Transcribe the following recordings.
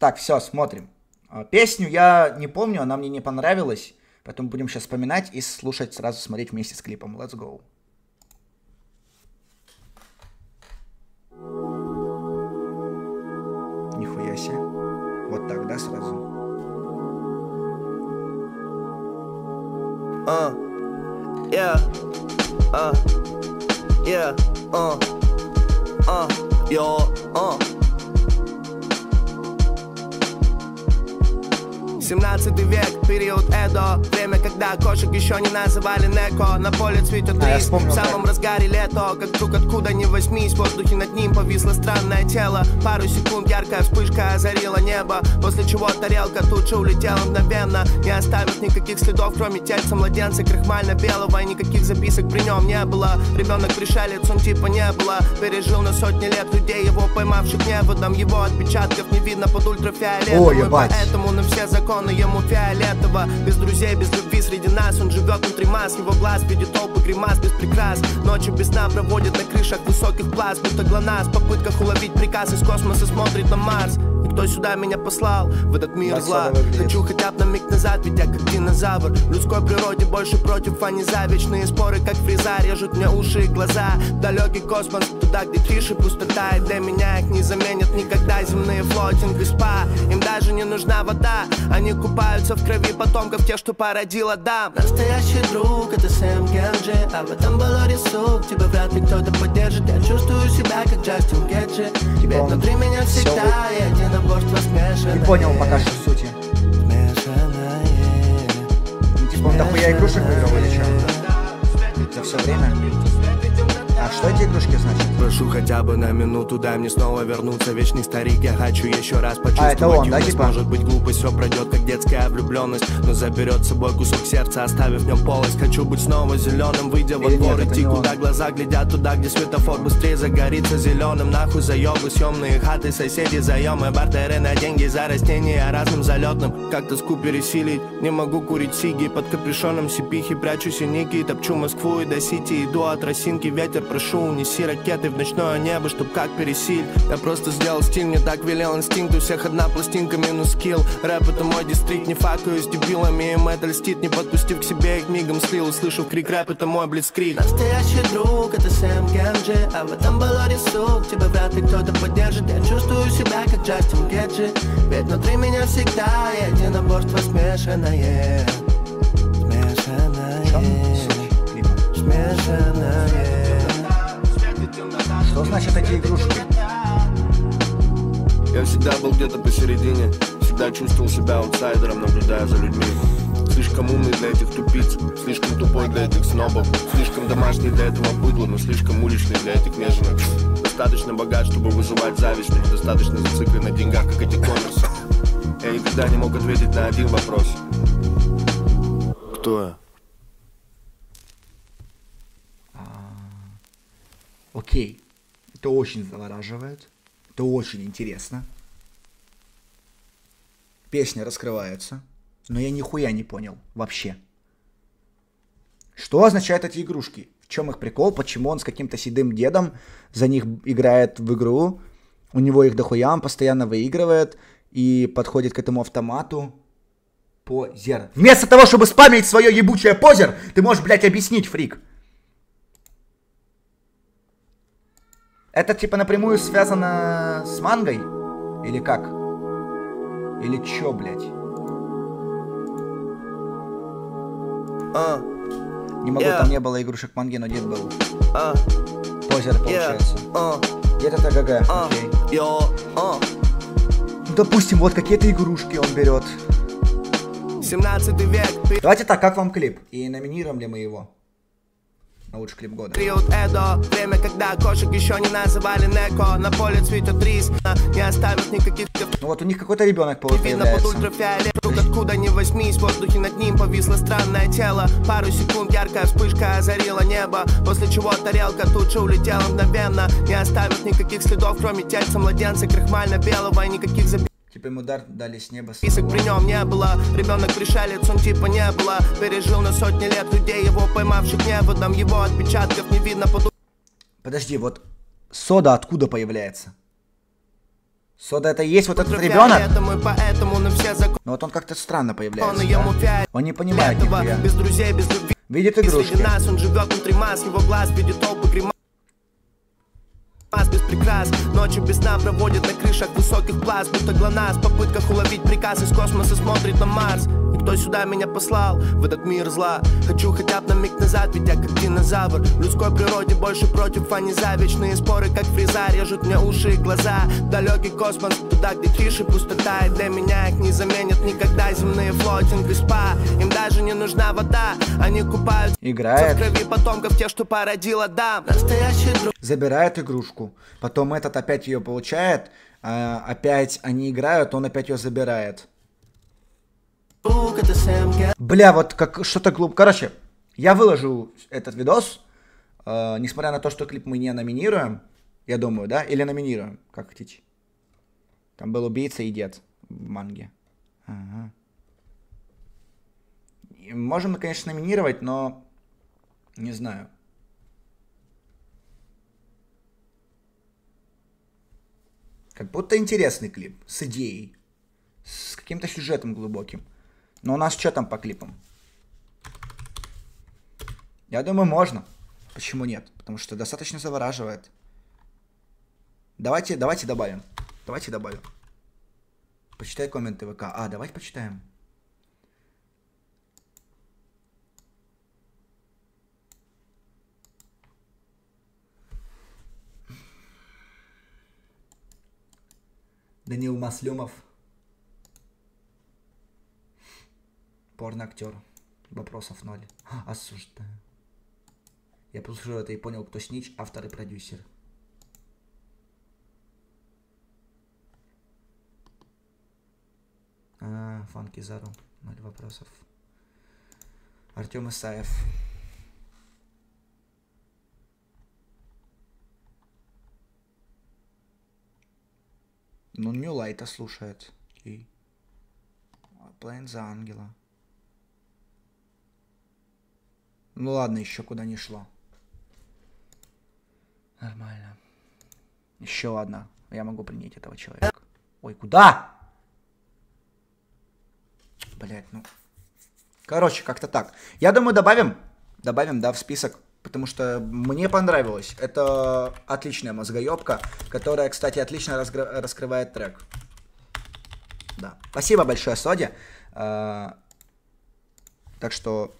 Так, все, смотрим. Песню я не помню, она мне не понравилась. Поэтому будем сейчас вспоминать и слушать, сразу смотреть вместе с клипом. Let's go. Нихуя себе. Вот так, да, сразу? Yeah. 17 век, период Эдо. Время, когда кошек еще не называли Неко. На поле цветет лист, в самом разгаре лето. Как вдруг откуда ни возьмись, в воздухе над ним повисло странное тело. Пару секунд яркая вспышка озарила небо, после чего тарелка тут же улетела мгновенно, не оставив никаких следов, кроме тельца младенца крахмально-белого. И никаких записок при нем не было. Ребенок пришелец, он типа не было. Пережил на сотни лет людей, его поймавших неводом. Его отпечатков не видно под ультрафиолетом, поэтому на все законы ему фиолетово. Без друзей, без любви среди нас, он живет внутри масс. Его глаз видит толпы гримас без прикрас. Ночью без сна проводит на крышах высоких плаз, будто глонасс в попытках уловить приказ. Из космоса смотрит на Марс. И кто сюда меня послал, в этот мир зла? Хочу хотя бы на миг назад, ведь я как динозавр. В людской природе больше против, а не за. Вечные споры, как фреза, режут мне уши и глаза. Далекий космос, туда, где тишь и пустота. И для меня их не заменят никогда земные флотинг и спа. Им даже не нужна вода, они купаются в крови потомков тех, что породила дам. Настоящий друг — это Сэм Гэмджи. А в этом болоте суп тебя вряд ли кто-то поддержит. Я чувствую себя как Джастин Гэтжи. Тебе внутри меня всегда один набор смешанное. Не понял пока что сути. Типа он дохуя игрушек выиграл или что? За все время? А что эти игрушки значат? Прошу хотя бы на минуту, дай мне снова вернуться. Вечный старик, я хочу еще раз почувствовать. А это он, да, типа? Может быть глупость, все пройдет, как детская влюбленность, но заберет с собой кусок сердца, оставив в нем полость. Хочу быть снова зеленым, выйдя во двор, идти куда глаза глядят, туда, где светофор быстрее загорится зеленым. Нахуй заебы, съемные хаты, соседи, заемы, бартеры на деньги за растения разным залетным. Как-то тоску пересилить, не могу курить сиги. Под капюшоном сипихи прячу синики, топчу Москву и до Сити. Иду от росинки, ветер прошу, унеси ракеты в ночное небо, чтоб как пересиль. Я просто сделал стиль, мне так велел инстинкт. У всех одна пластинка минус скилл. Рэп — это мой дистрикт, не факаю с дебилами. Им это льстит, не подпустив к себе, их мигом слил. Услышав крик, рэп — это мой блицкрик. Настоящий друг — это Сэм Гэмджи. А в этом болоте суп тебя вряд ли кто-то поддержит. Я чувствую себя как Джастин Гэтжи. Ведь внутри меня всегда единоборство смешанное. Смешанное. Что значит эти игрушки? Я всегда был где-то посередине, всегда чувствовал себя аутсайдером, наблюдая за людьми. Слишком умный для этих тупиц, слишком тупой для этих снобов, слишком домашний для этого быдла, но слишком уличный для этих неженок. Достаточно богат, чтобы вызывать зависть, но недостаточно зациклен на деньгах, как эти коммерсы. Я никогда не мог ответить на один вопрос. Кто я? Окей. Это очень завораживает. Это очень интересно. Песня раскрывается. Но я нихуя не понял. Вообще. Что означают эти игрушки? В чем их прикол? Почему он с каким-то седым дедом за них играет в игру? У него их дохуя, он постоянно выигрывает. И подходит к этому автомату. Позер. Вместо того, чтобы спамить свое ебучее позер, ты можешь, блядь, объяснить, фрик. Это типа напрямую связано с мангой? Или как? Или чё, блядь? Не могу, там не было игрушек манги, но дед был. Позер получается. Дед это ГГ, окей. Ну, допустим, вот какие-то игрушки он берет. 17 век. Давайте так, как вам клип? И номинируем ли мы его? На лучший клип года. Период Эдо, время, когда кошек еще не называли Неко. На поле цветет рис, не оставив никаких... Ну вот у них какой-то ребенок появляется. Откуда ни возьмись, в воздухе над ним повисло странное тело. Пару секунд яркая вспышка озарила небо, после чего тарелка тут же улетела мгновенно, не оставив никаких следов, кроме тельца младенца крахмально-белого. И никаких записок. Типа ему удар дали с неба. Список при нем не было. Ребенок пришелец, он типа не было. Пережил на сотни лет людей, его поймавших неводом. Его отпечатков не видно под... Подожди, вот сода откуда появляется? Сода это и есть вот этот ребенок? Но вот он как-то странно появляется. Да? Он не понимает нихуя. Видит игрушки. Без прикрас, ночью без сна проводит на крышах высоких плац, будто глонасс, в попытках уловить приказ из космоса смотрит на Марс. И кто сюда меня послал, в этот мир зла? Хочу хотя бы на миг назад, ведь я как динозавр. В людской природе больше против, а не за. Вечные споры, как фреза, режут мне уши и глаза. Далекий космос, туда, где тише пустота. И для меня их не заменят никогда земные флотинг и спа. Им даже не нужна вода, они купаются в крови потомков тех, что породила дам. Забирает игрушку. Потом этот опять ее получает, опять они играют, он опять ее забирает. Бля, вот как что-то глупо. Короче, я выложу этот видос, несмотря на то, что клип мы не номинируем, я думаю, да? Или номинируем, как хотите. Там был убийца и дед в манге. Ага. Можем, конечно, номинировать, но не знаю. Как будто интересный клип, с идеей, с каким-то сюжетом глубоким. Но у нас что там по клипам? Я думаю, можно. Почему нет? Потому что достаточно завораживает. Давайте добавим. Давайте добавим. Почитай комменты ВК. А, давайте почитаем. Данил Маслюмов. Порноактер. Вопросов ноль. Осуждаю. Я послушал это и понял, кто снич, автор и продюсер. Фанки Зару. 0 вопросов. Артем Исаев. Ну, Нью Лайта слушает. И... Плейн за Ангела. Ну ладно, еще куда не шло. Нормально. Еще одна. Я могу принять этого человека. Ой, куда? Блять, ну... Короче, как-то так. Я думаю, добавим. Добавим, да, в список. Потому что мне понравилось. Это отличная мозгоёбка, которая, кстати, отлично раскрывает трек. Да. Спасибо большое, Соде. Так что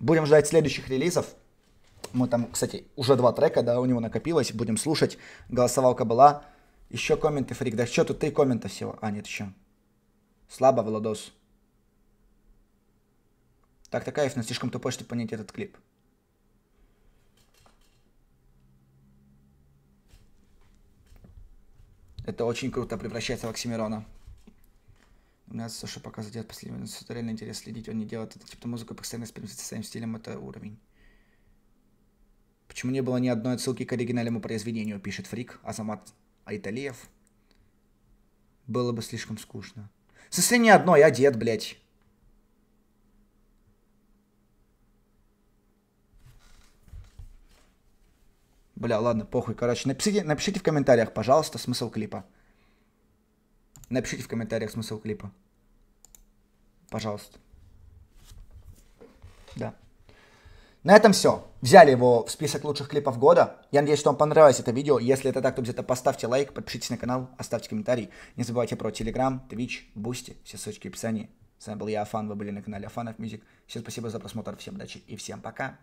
будем ждать следующих релизов. Мы там, кстати, уже 2 трека, да, у него накопилось. Будем слушать. Голосовалка была. Еще комменты, фрик. Да что тут 3 коммента всего? А, нет, еще. Слабо, Владос. Так, такая Айфна слишком тупой, чтобы понять этот клип. Это очень круто, превращается в Оксимирона. У меня Саша пока задет последний, это реально интересно следить, он не делает это типа музыку постоянно с своим стилем, это уровень. Почему не было ни одной отсылки к оригинальному произведению, пишет фрик Азамат Айталеев. Было бы слишком скучно. В смысле ни одной, а дед, блядь. Бля, ладно, похуй. Короче, напишите в комментариях, пожалуйста, смысл клипа. Напишите в комментариях смысл клипа. Пожалуйста. Да. На этом все. Взяли его в список лучших клипов года. Я надеюсь, что вам понравилось это видео. Если это так, то где-то поставьте лайк, подпишитесь на канал, оставьте комментарий. Не забывайте про Telegram, Twitch, Boosty. Все ссылочки в описании. С вами был я, Афан. Вы были на канале AfanofMusic. Всем спасибо за просмотр. Всем удачи и всем пока.